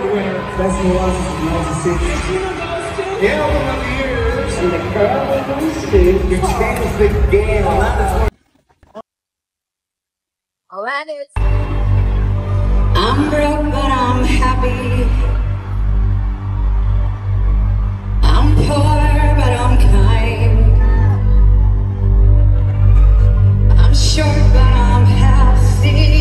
award winner, Best New Orleans in 1960. Gail from the Years and the Curl of the Shoes. You changed the game. Alanis. I'm broke, but I'm happy. I'm poor, but I'm kind. I'm short, but I'm healthy.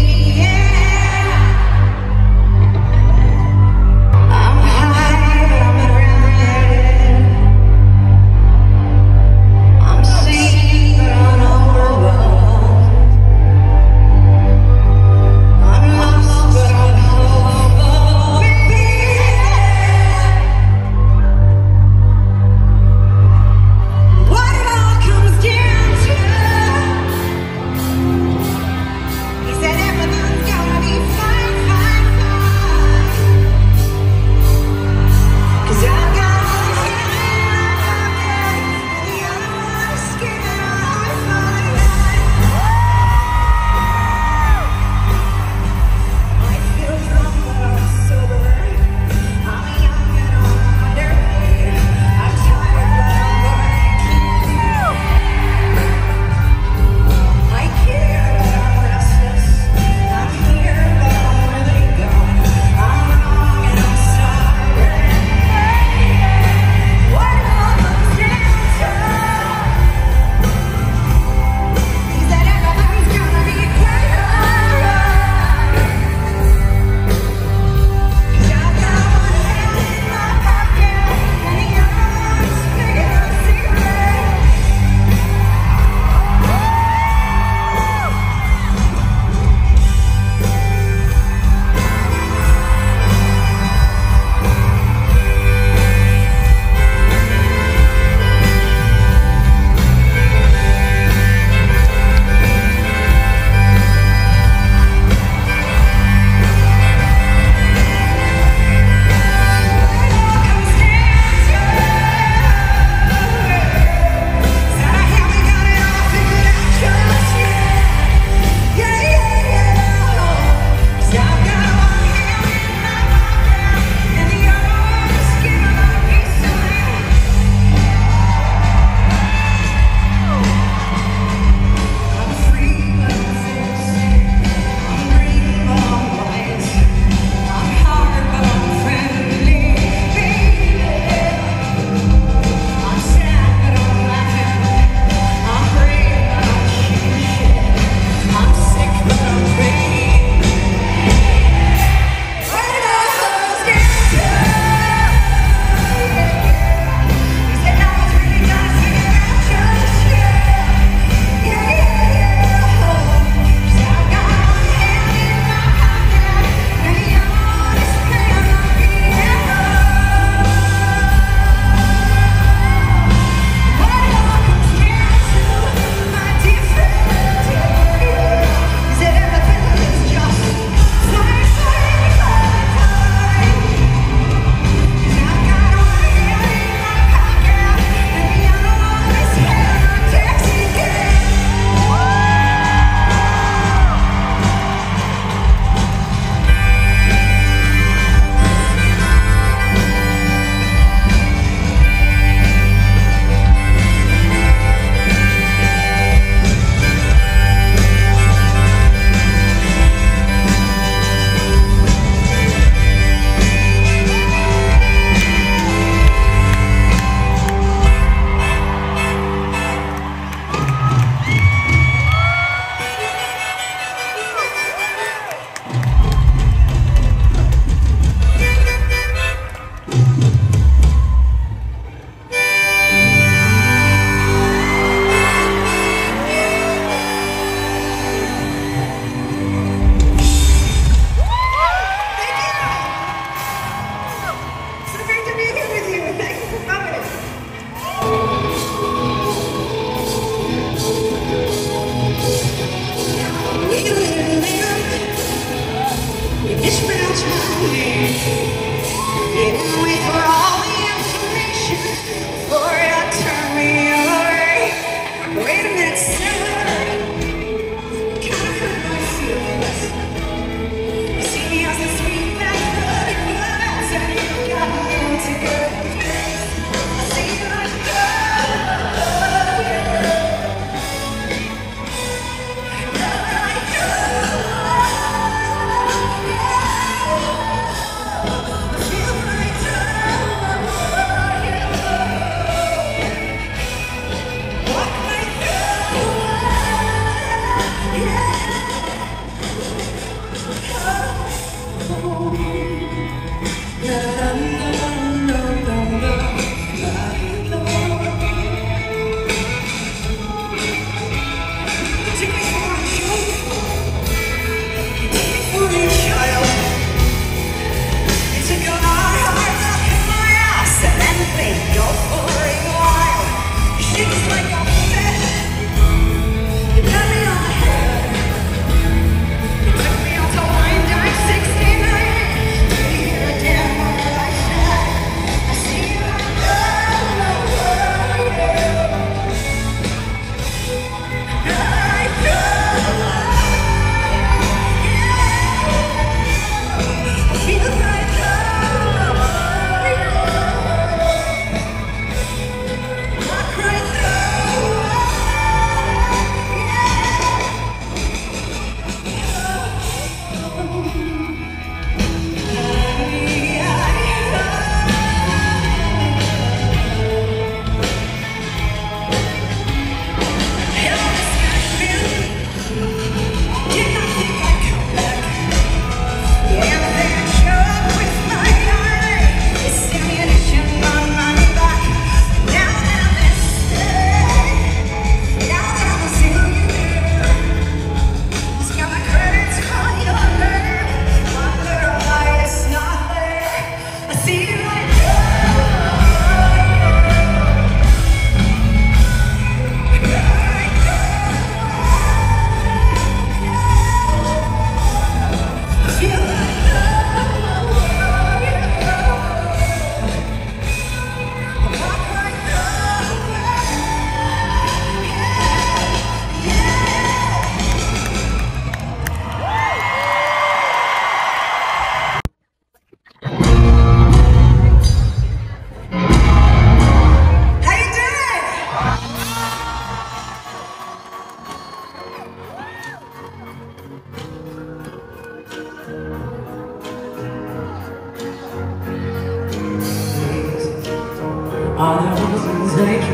All I want is a drink.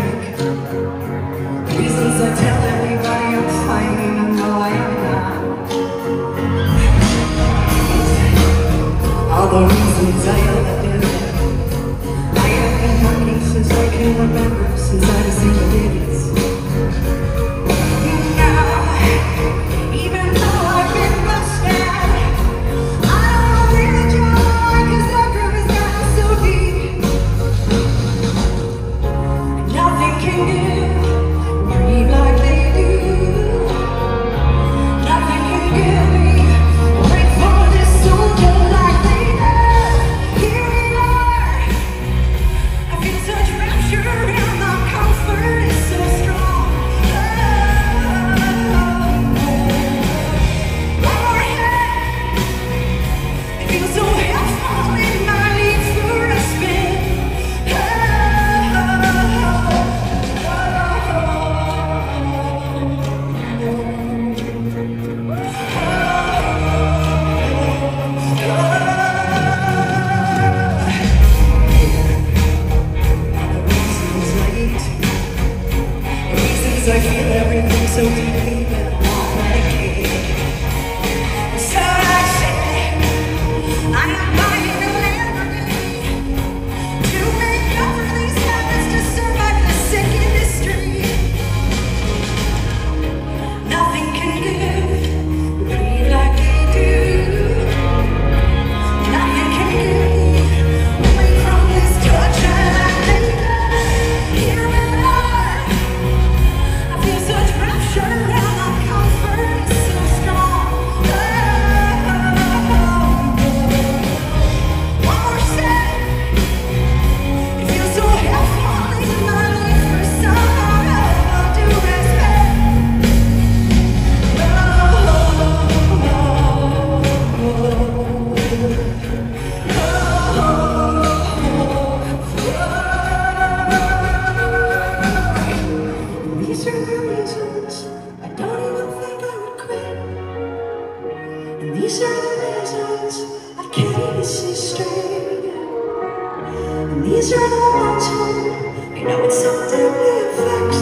Reasons I tell everybody I'm fine, even though I am not. All the reasons I have been. I have been hungry since I can remember, since I was in the babies. Now, even though I've been much down, I feel everything so deeply that I'm not like it. So I say, I invite you to liberty, to make up for these habits, to survive the sick industry. Nothing can give, breathe like they do. Nothing can give me away from this torture like they do. Here we are. Such pressure and our comfort is so strong. Oh, one more step. It feels so helpful in my life for someone to respect. I don't even think I would quit. And these are the reasons I can't even see straight. And these are the ones who, you know, it's so deeply affects.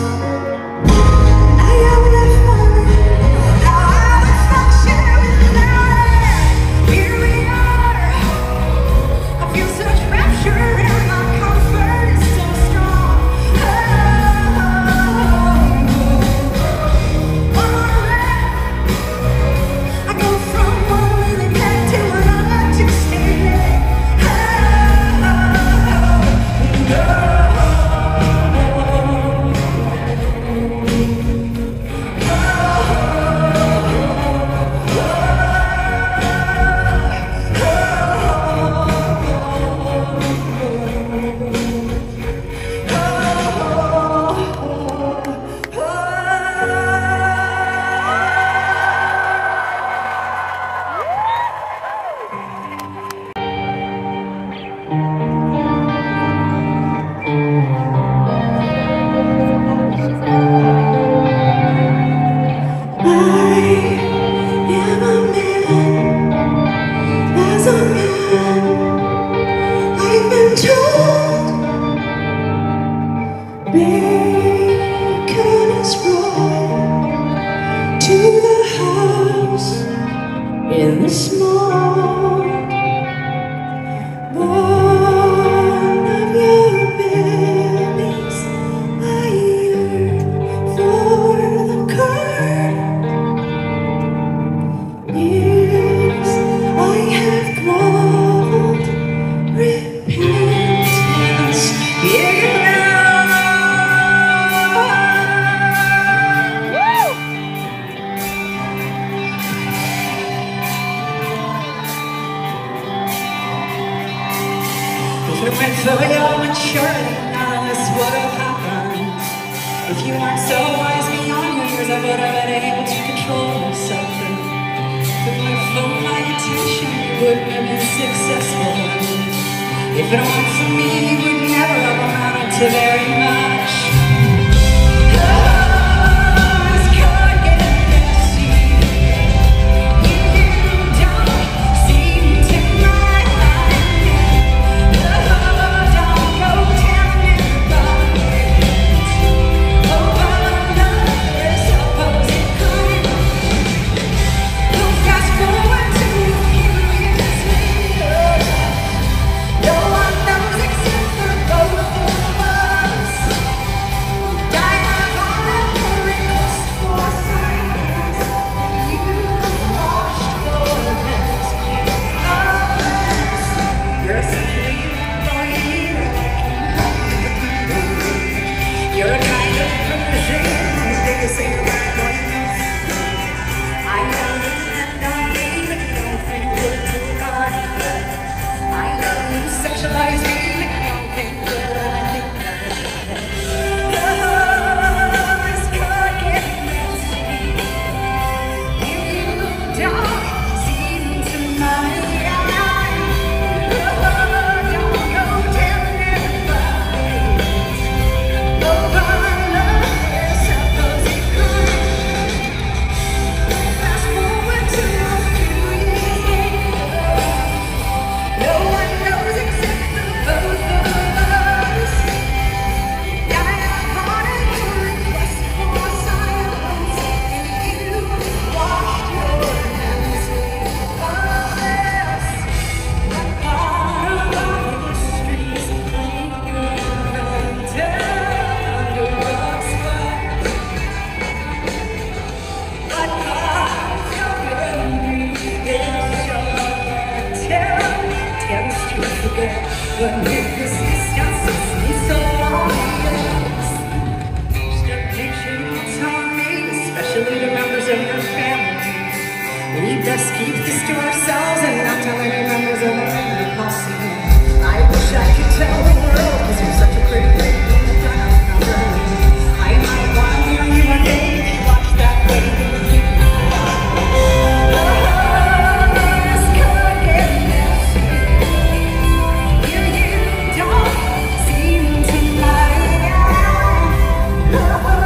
Just keep this to ourselves and not tell any members of our family possible. I wish I could tell the world, cause you're such a pretty lady. I might want to hear you again if you watch that way. Love's goodness, you don't seem to like it. Don't tell everybody.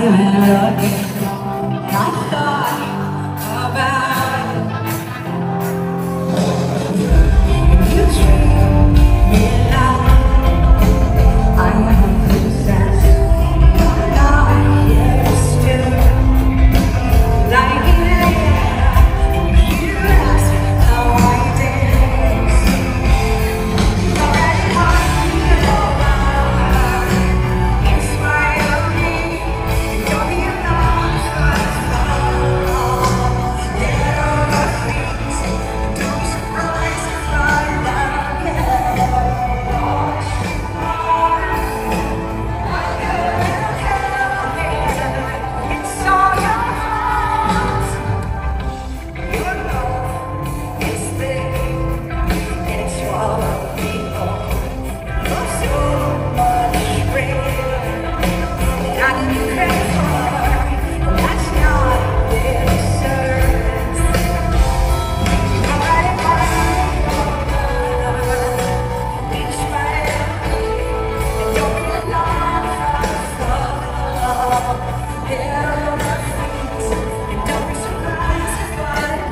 silent again. I thought about it. You treat me like I'm a princess, but I used to like it there. You ask how I did. Already talking about it's my only. Don't you know what's going on? Little things don't surprise if I love you. Watch you fall. I couldn't help it. It's all your fault. You know it's big, and it's all of people. You're so much greater than I can pray for. That's not what it serves. Already falling in love. Don't be in love. Hell, and don't be surprised if I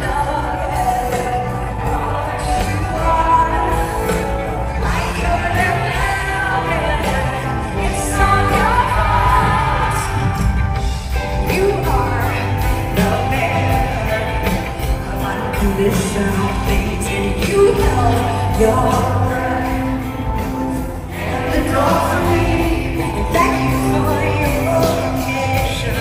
love you. What you are, I couldn't help it. It's all your fault. You are the man of unconditional things, and you know your worth. And the door for me, and thank you for your patience.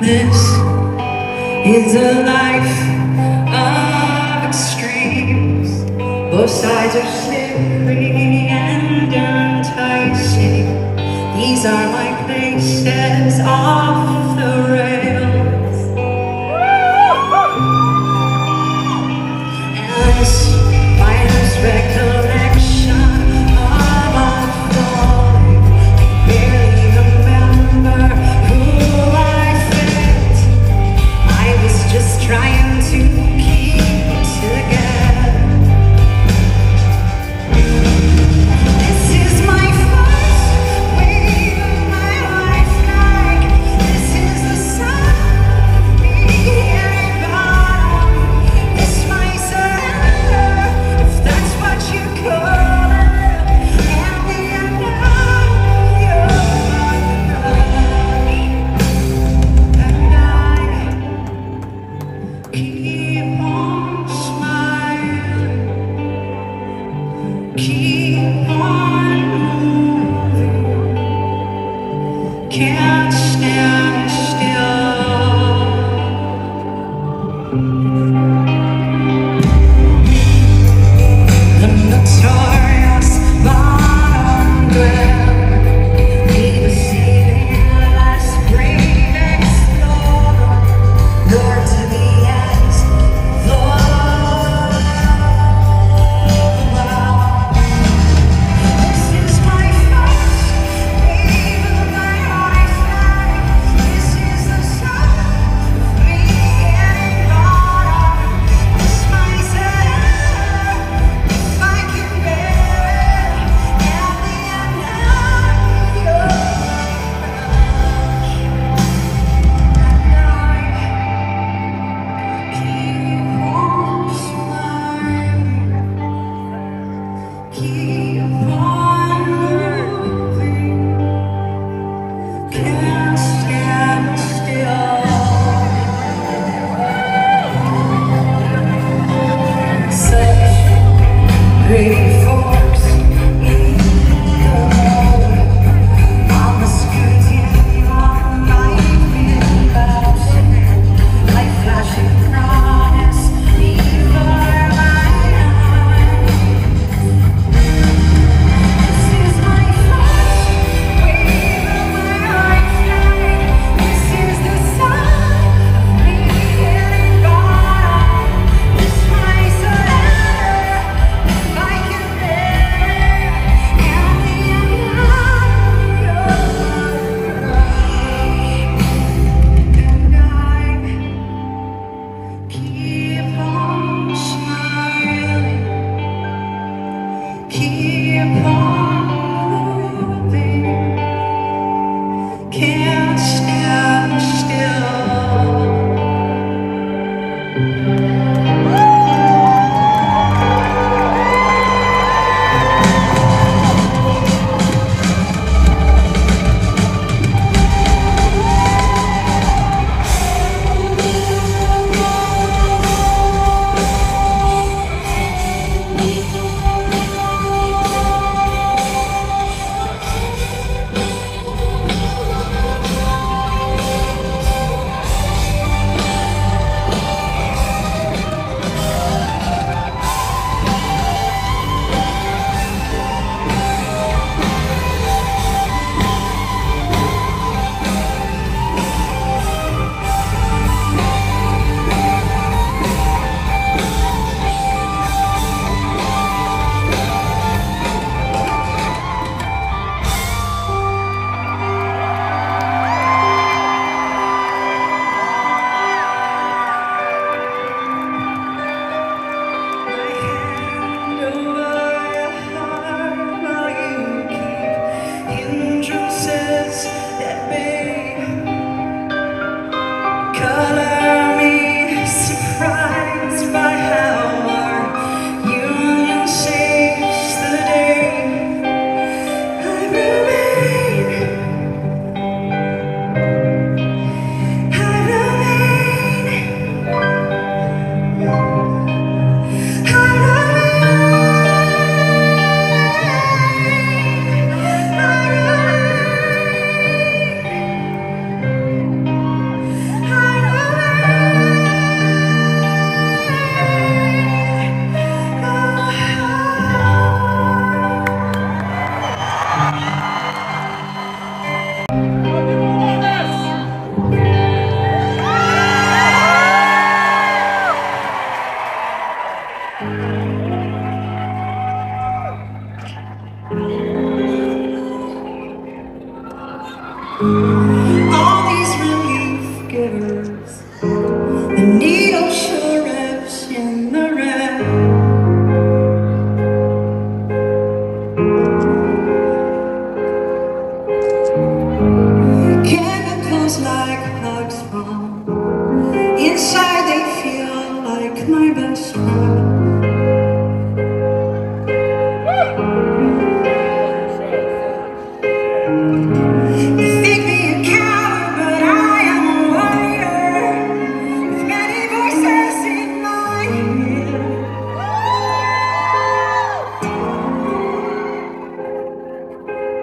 This is a life of extremes. Both sides are slippery and enticing. These are my places off the rails. As my recollection of our falling, I barely remember who I was. Just trying to keep together.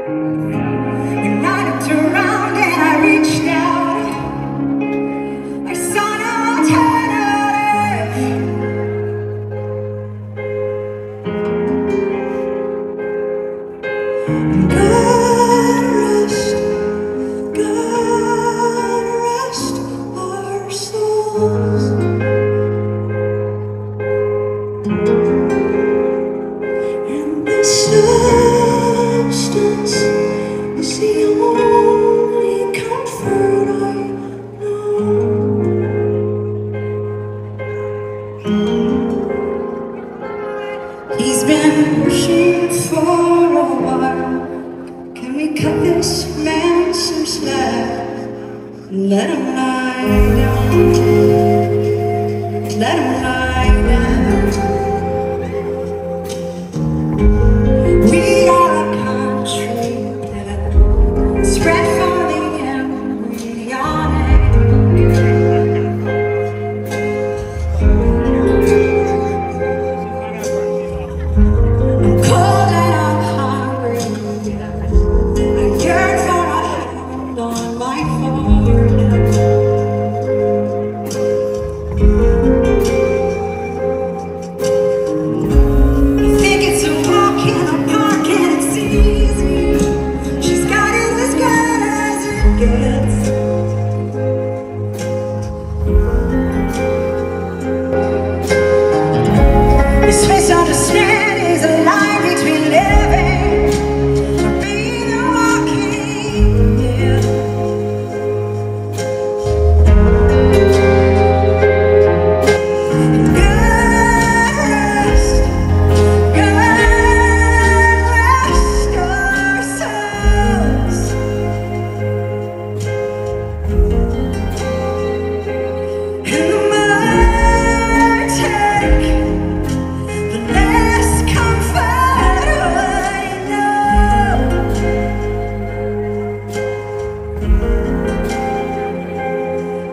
And I looked around and I reached out. I saw no alternative. And God rest our souls. And this substance is the only comfort I know. He's been pushing for a while. Can we cut this man some slack? Let him lie down. Let him lie down.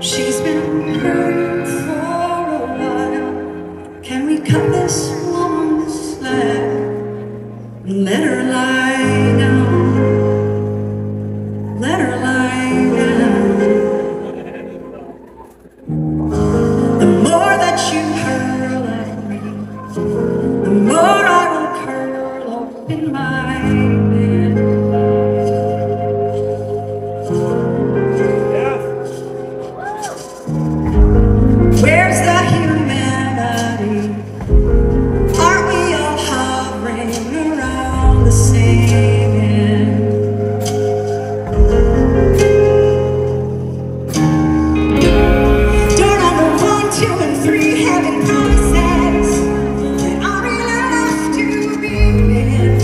She's been hurting for a while. Can we cut this long slack and let her lie down? Let her lie down. The more that you hurl at me, the more I will curl up in my bed. Where's the humanity? Aren't we all hovering around the same end? Door number 1, 2, and 3 haven't promises that are really enough to be met.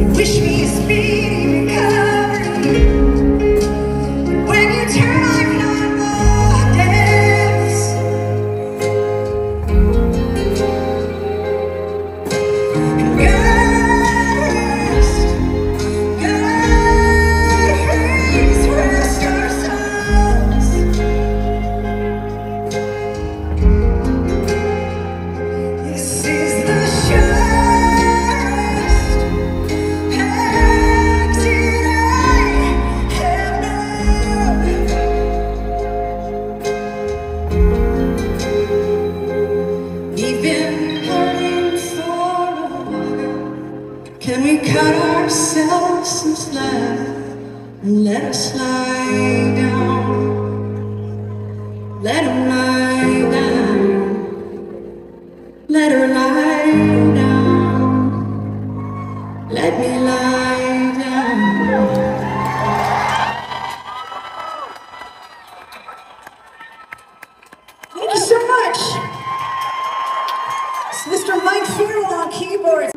You wish me a speedy recovery. Can we cut ourselves some slack and let us lie down? Let him lie down. Let her lie down. Let me lie down. Thank you so much. It's Mr. Mike Farrell on keyboards.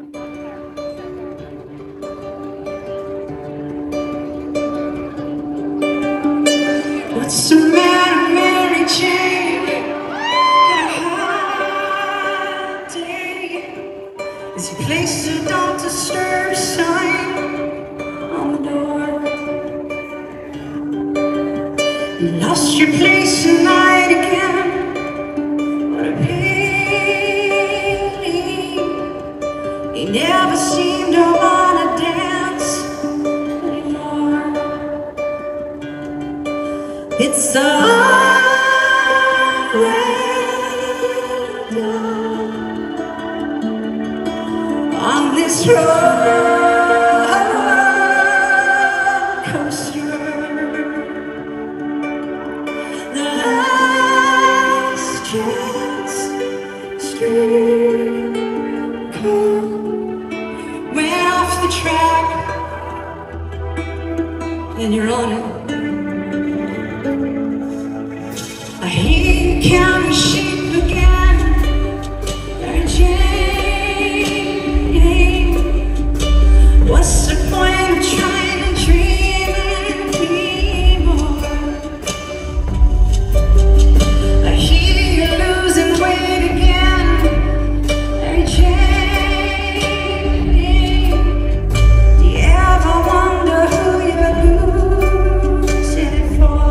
What's the matter, Mary Jane? Got a hot day. Is you place a don't disturb sign on the door? You lost your place tonight again. What a pity. surrender on this roller coaster. The last chance stream code went off the track, and you're on it. Here comes sheep again, they're changing. What's the point of trying to dream and be more? I hear you're losing weight again, they're changing. Do you ever wonder who you're losing it for?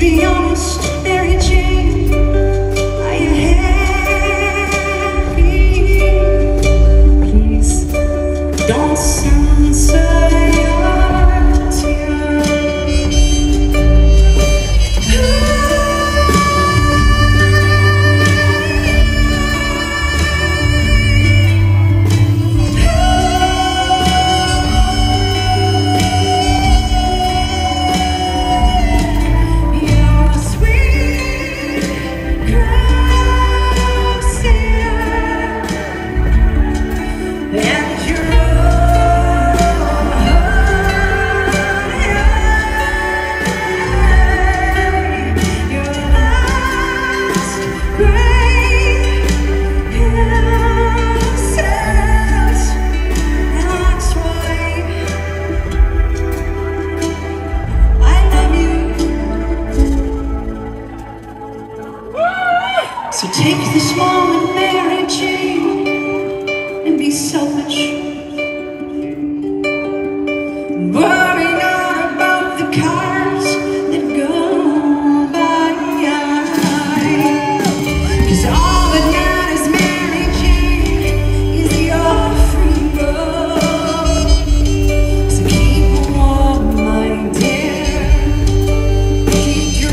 Be honest, Mary Jane, are you happy? Please don't censor your tears. So take this moment, Mary Jane, and be selfish. Worry not about the cars that go by, 'cause all that matters, Mary Jane, is your free will. So keep warm, my dear, keep your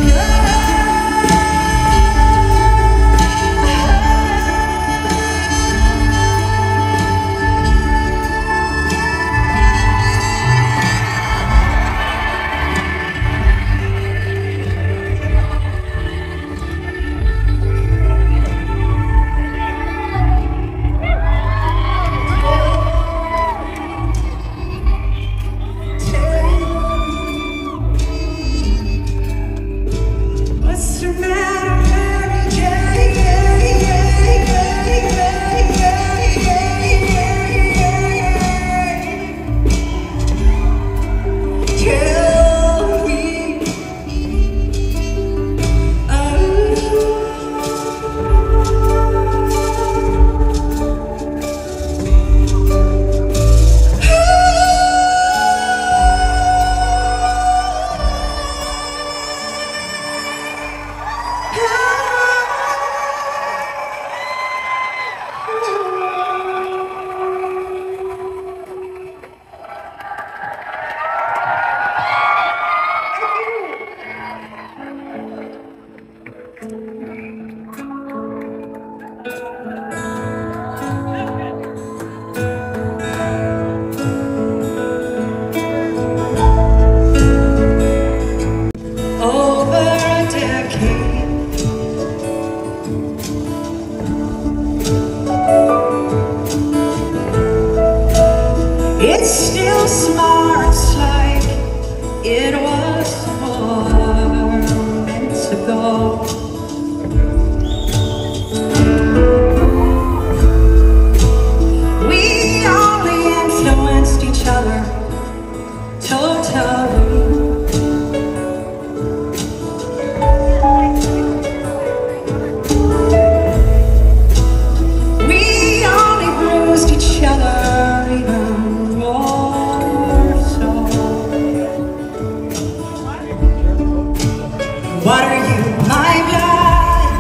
What are you, my blood?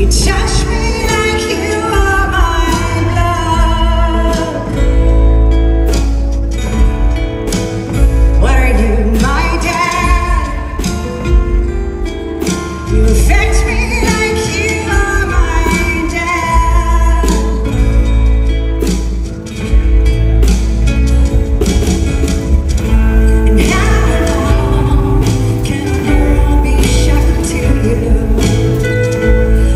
You touch me like you are my blood. What are you, my dad? You affect me like you are my dad. And how long can a girl be shackled to you?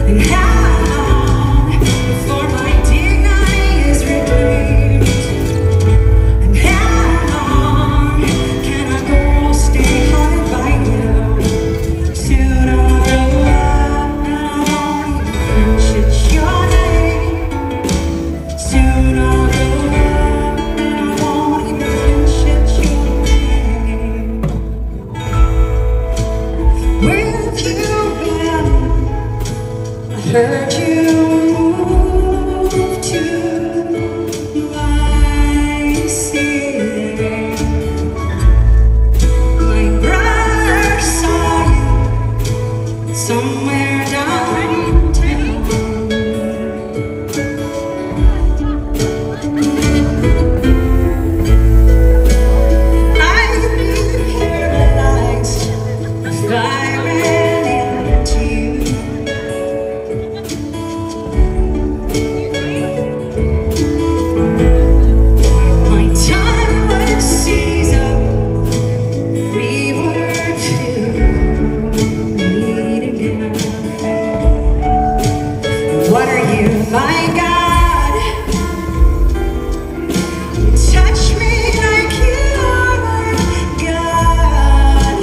And how long before my dignity is retrieved? And how long can a girl stay haunted by you? Soon I'll grow up and I won't even mention your name. Soon I'll grow up and I won't even mention your name. With you, Ben, I heard you move to my city. My brother saw you somewhere down town. I've been paralyzed if I ran into you. My time would seize up. We were to meet again. What are you, my God? You touch me like you are my God.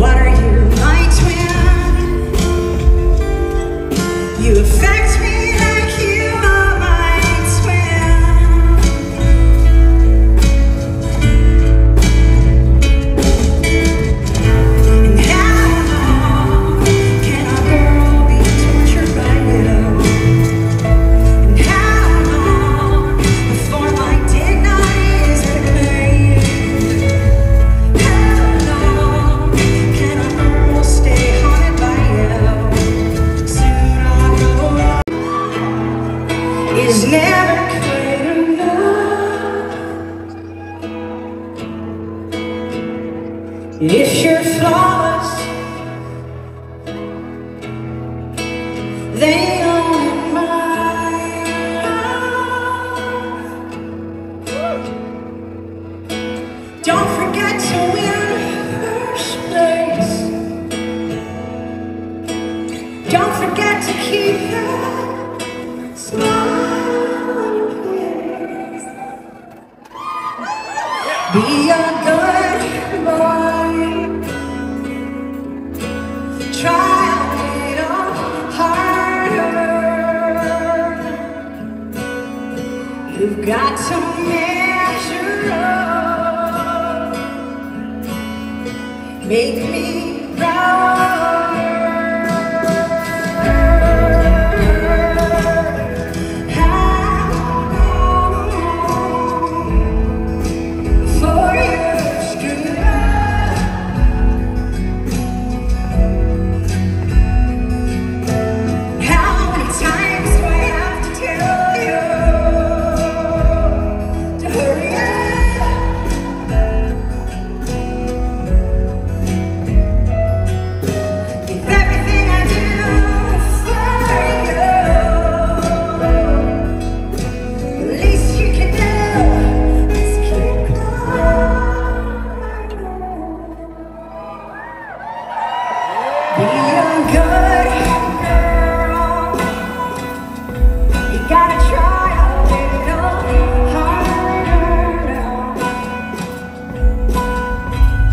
What are you, my twin? You affect me like you are my twin. And how long can a girl be tortured by you? And how long before my dignity is reclaimed? How long can a girl stay haunted by you? Soon I'll grow up. Is never good enough. If you're flawless, they own my life. Don't forget to win first place. Don't forget to keep that smile on your face. Be a good boy. Try a little harder. You've got to measure up. Make me proud. How long before you're screwed up? How many times do I have to tell you to hurry up? Give everything I do for you. The least you can do is keep going. Be a good girl. You gotta try a little harder.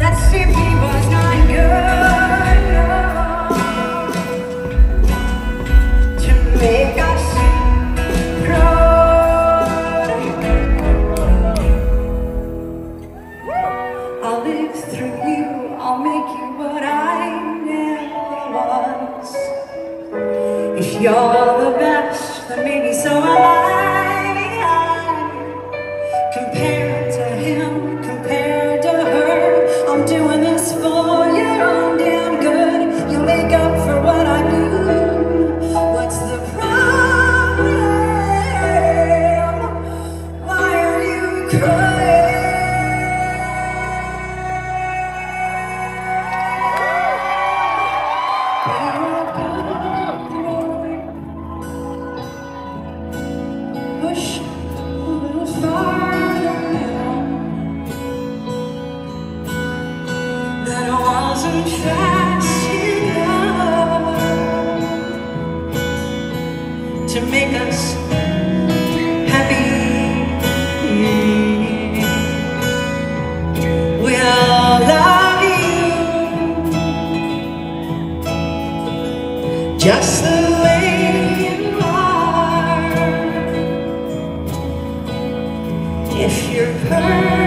That simply was not good enough to make us grow. I'll live through you, I'll make you what I never was. If you're the best, then maybe so am I. Compare to him, compare just the way you are, if you're perfect.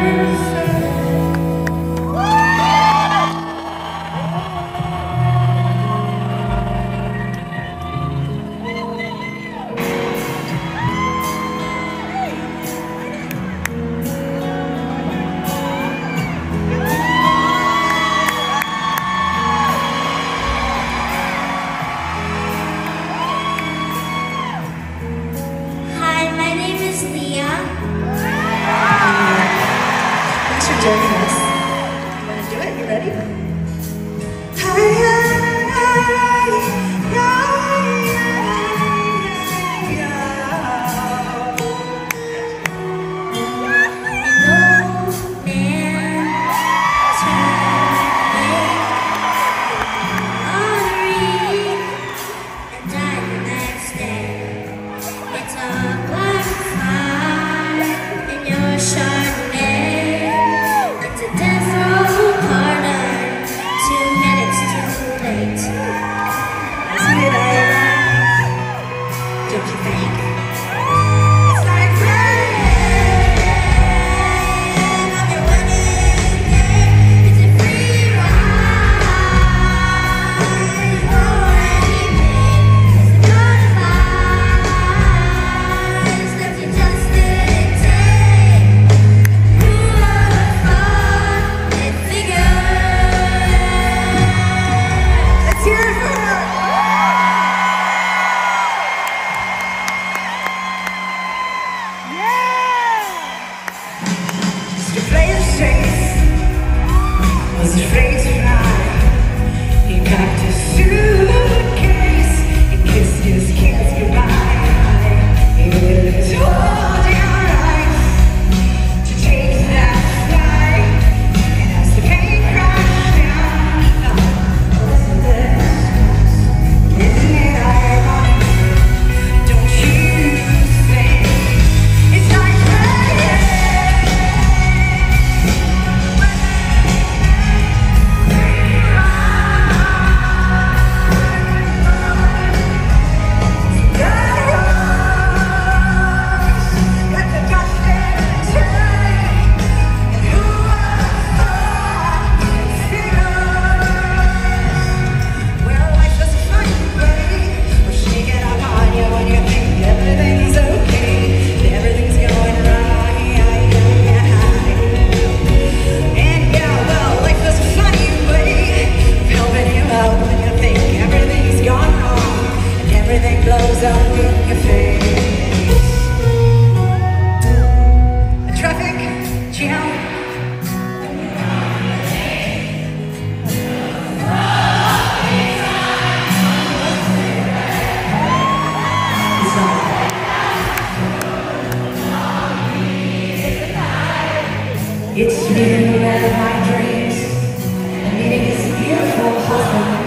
It's been one of my dreams, and meeting this beautiful husband.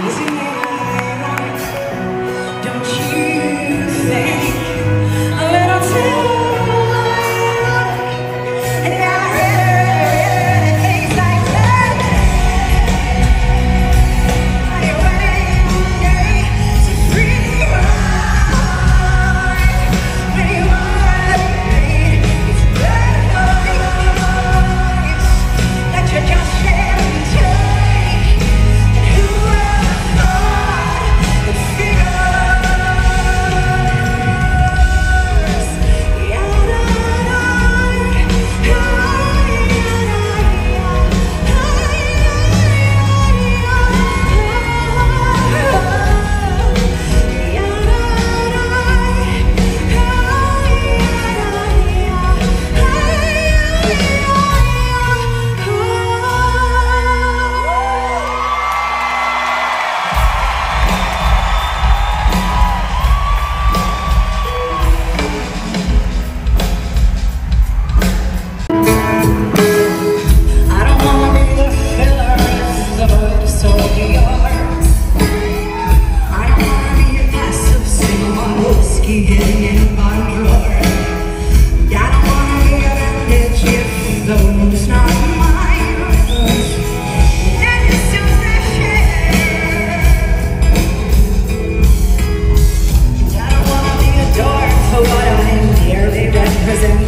Easy life, don't you think? A little too long, and now everything's like that. Are you ready to free your mind? What do you want?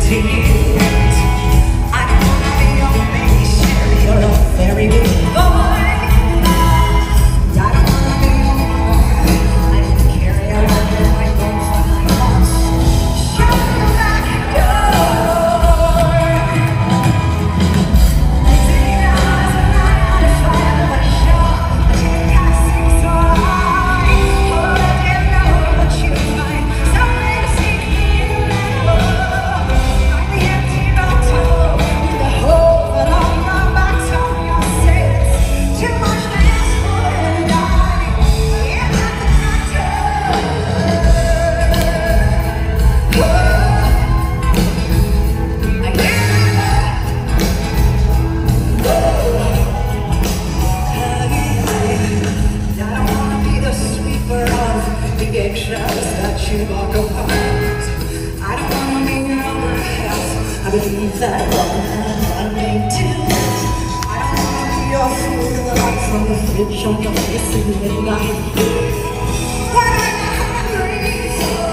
tears. I wanna be your baby, Sherry, you're a very big boy. I don't wanna be your boy, I need to carry around your white bones when I want. Show me back and go. I see your eyes and I'm on a fire, but I show that you can't see so high. Oh, I don't know what you find, something to seek me in that world. Find the empty bottle with the hole, but on your back, on your sins. Too much to ask for and die. You're not the doctor. I can't. I don't wanna be the sweeper of the eggshells that you walk apart. I don't wanna be your own house. I believe that I'm made to. I don't wanna be your food light from the fridge on your face at midnight. What am I hungry for?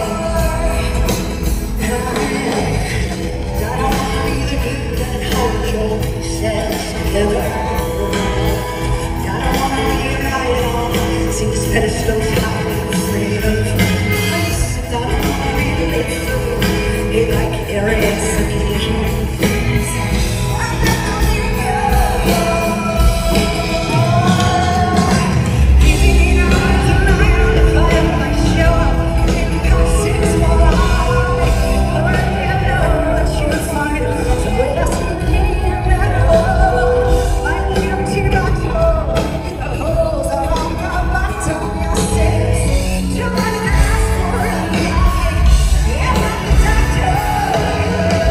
I don't wanna be the good that holds your pieces together. I don't wanna be right on six pedestals high and free of place. I don't wanna be the victim in like areas occasional things. I'm not only you. Giving me the eyes of night on the fire when I show up. It comes six more hours. But I can't know what you find. So wait us in the end at all. I'm the empty bottle. The holes are on my bottom. Your sins. Too much to ask for and die. You're not the doctor.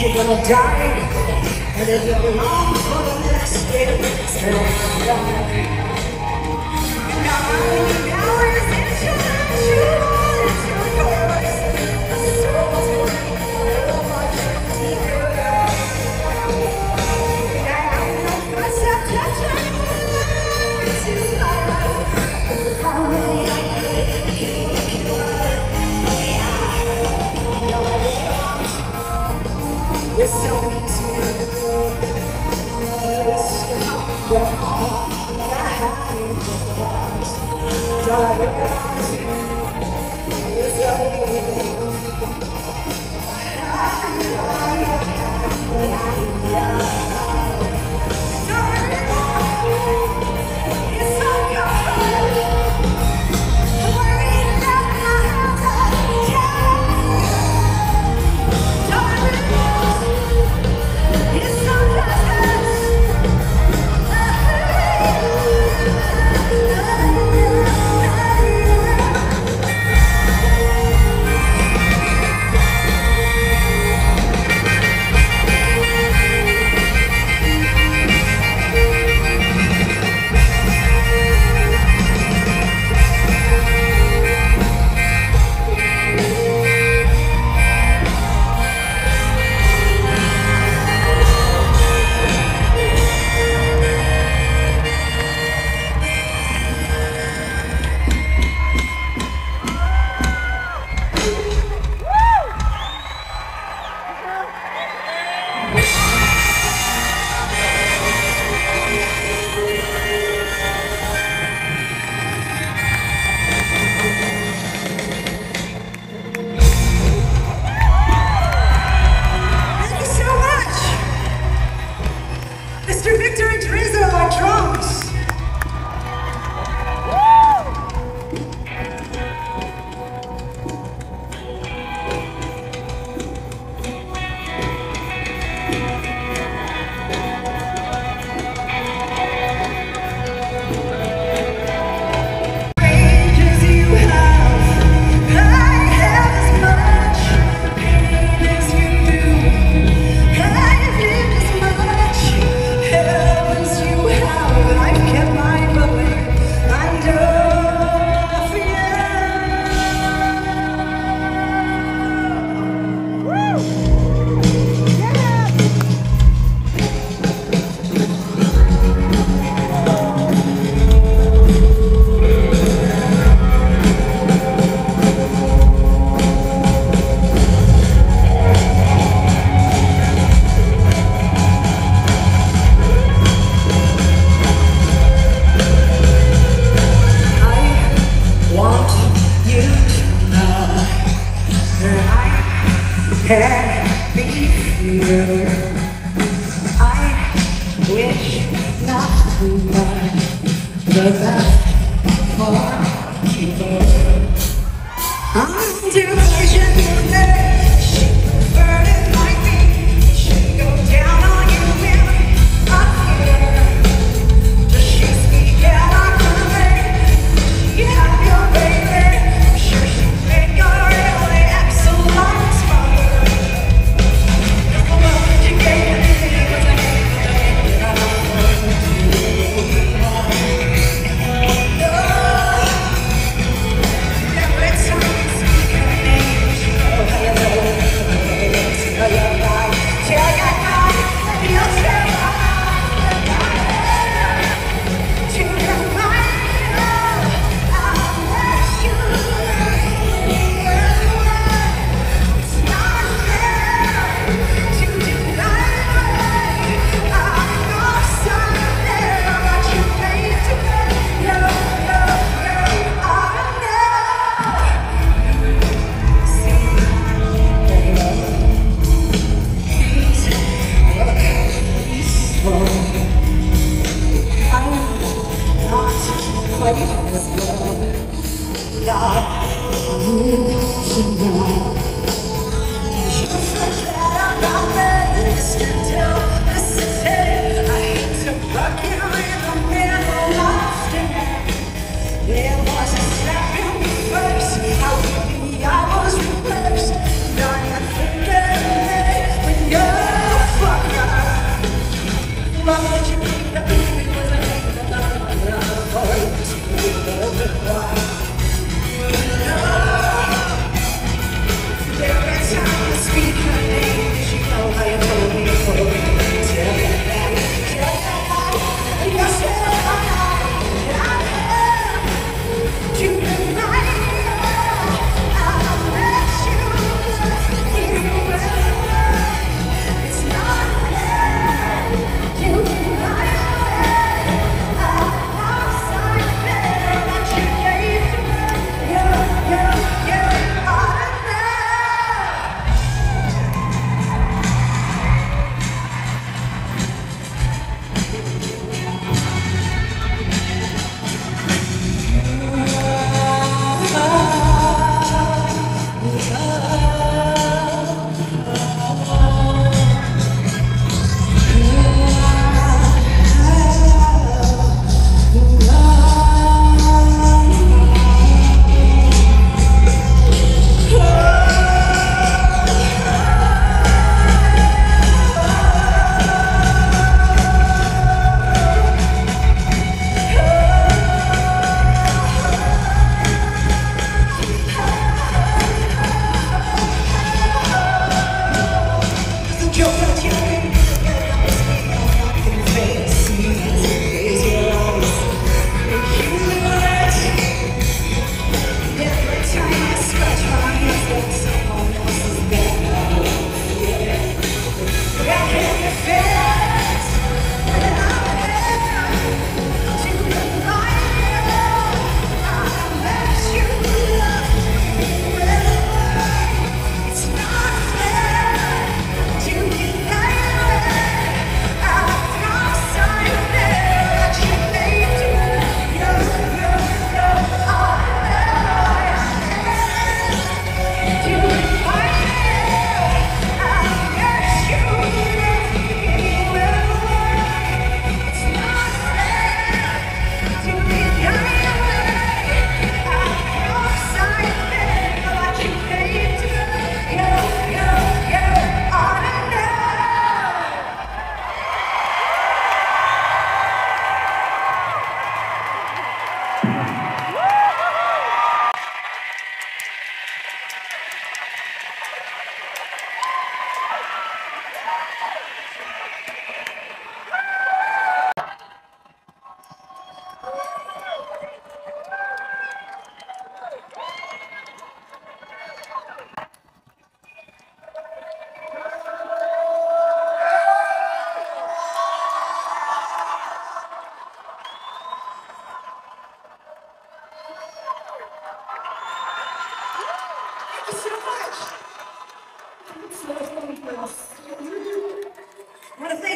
You're gonna die, and then you're long for the next day. Still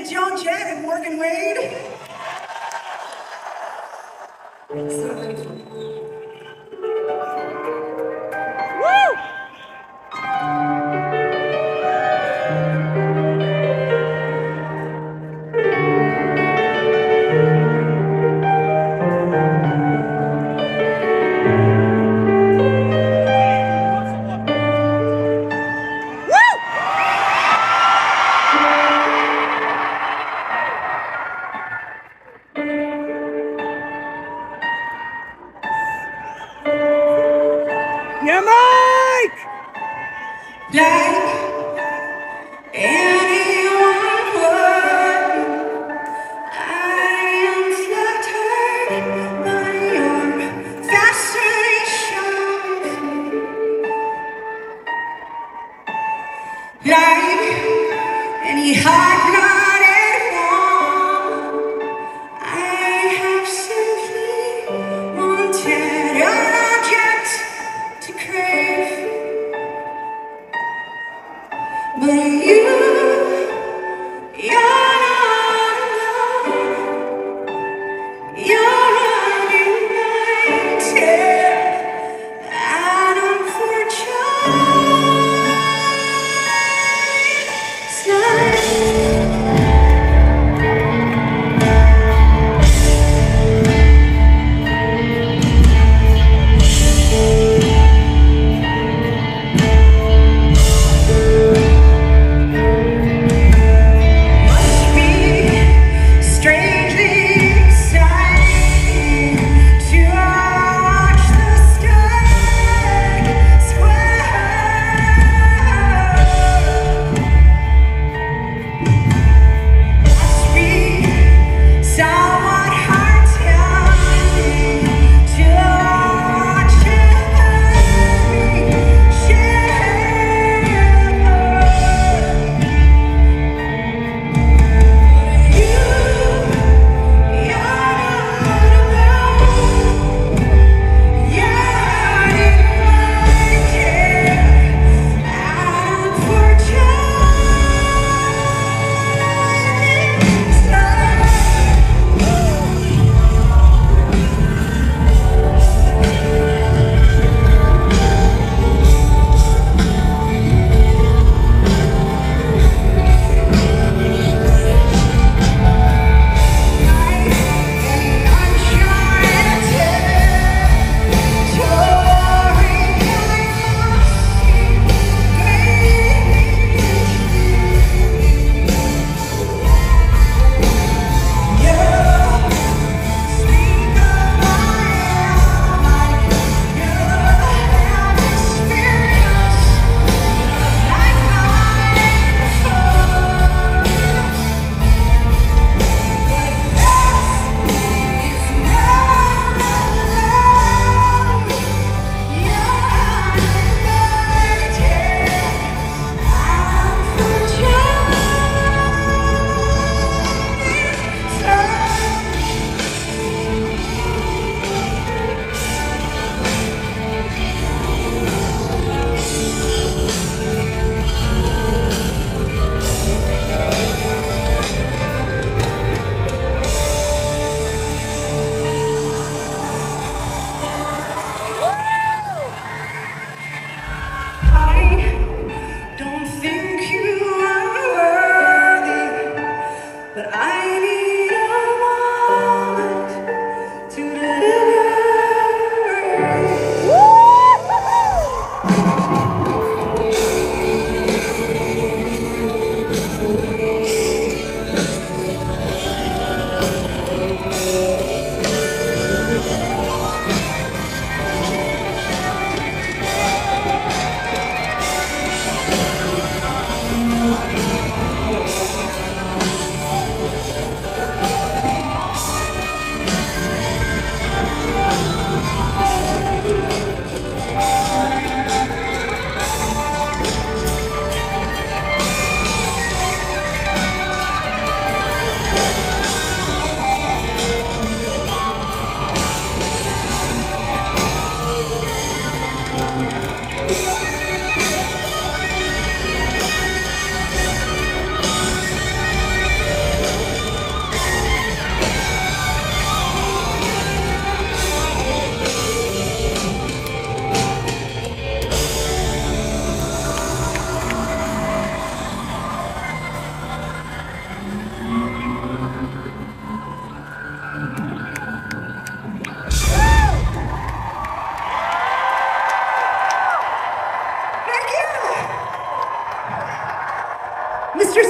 John Jett and Morgan Wade. Yeah, Mike! Like anyone would, I am fluttered by your fascination. Like any hard-knock.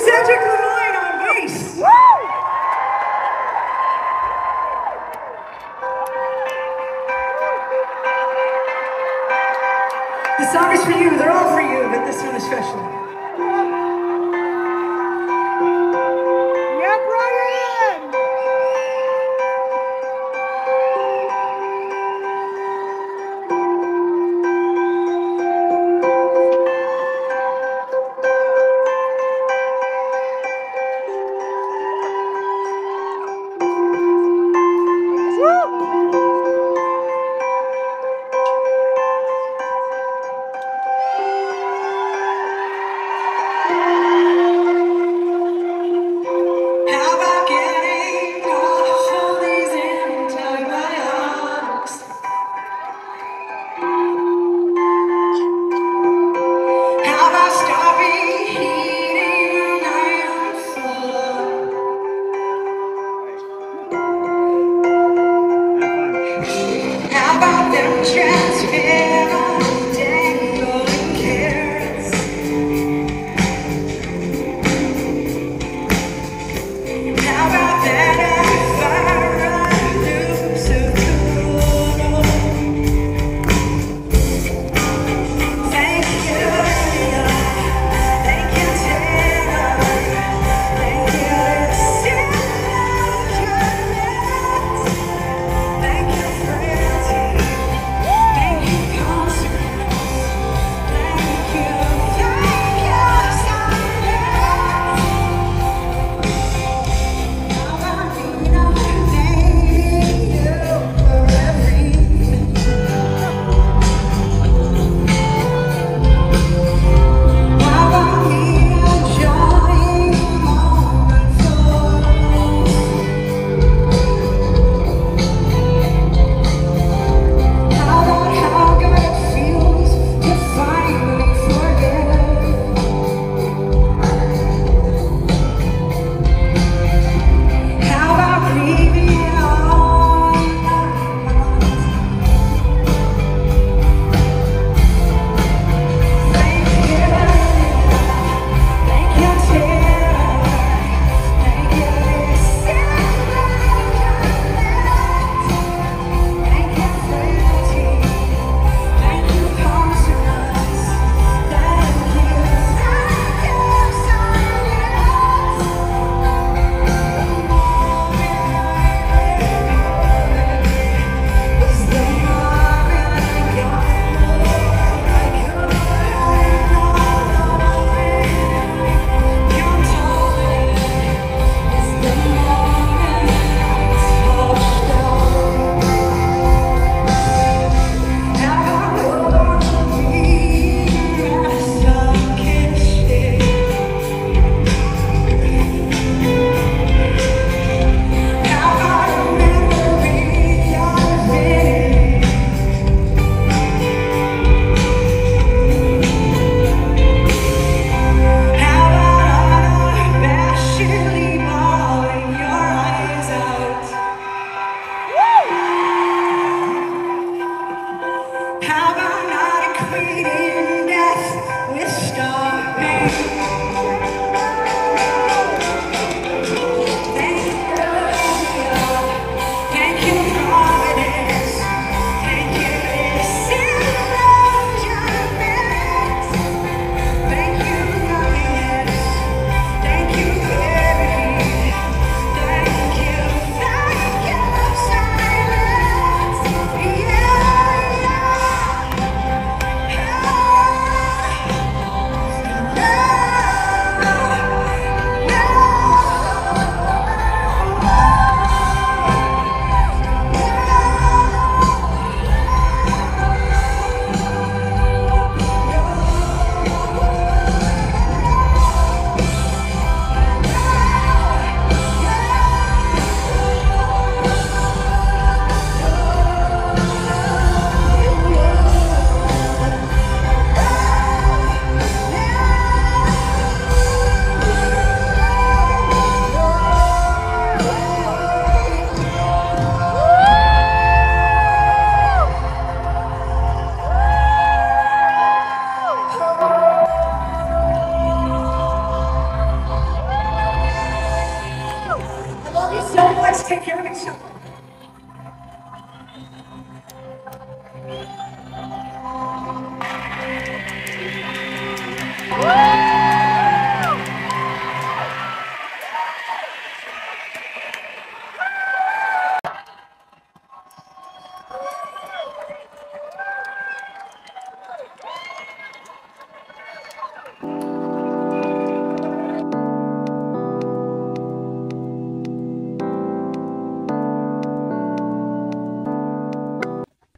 Cedric Lemoyne on bass. Woo! The song is for you, they're all for you, but this one is special.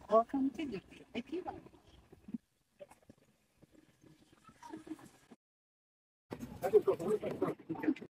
Welcome to the VIP lounge.